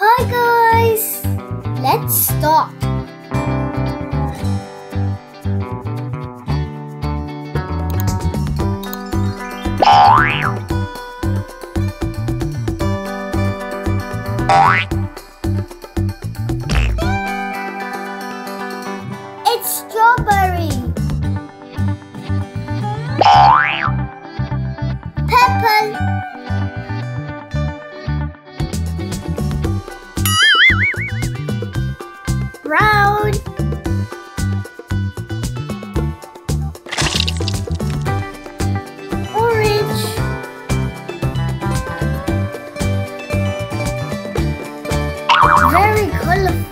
Hi guys! Let's start. It's strawberry. Purple. Brown, orange, very colorful.